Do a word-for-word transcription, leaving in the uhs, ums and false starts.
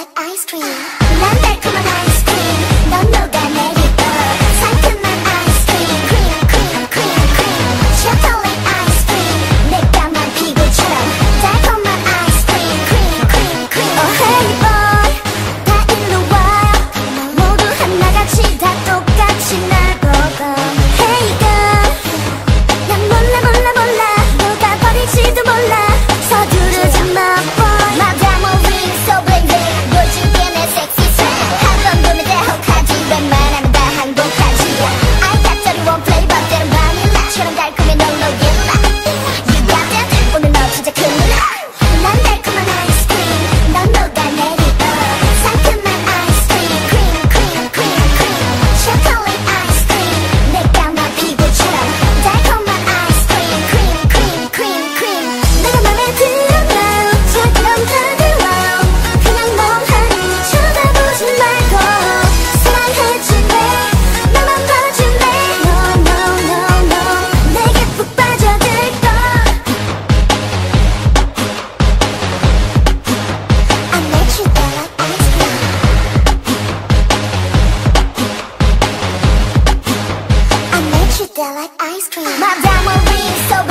like ice cream. 난 달콤한 ice cream. 넌 녹아내리고 상큼한 ice cream. Cream, cream, cream, cream. Chocolate ice cream. 내 까만 피부처럼 달콤한 ice cream. Cream, cream, cream. Oh hey boy, 다 in the wild. 모두 하나같이 다 똑같이 날 보고. Hey girl, 난 몰라 몰라 몰라 누가 버릴지도 몰라. 서두르지 마. I like ice cream. My diamond ring so.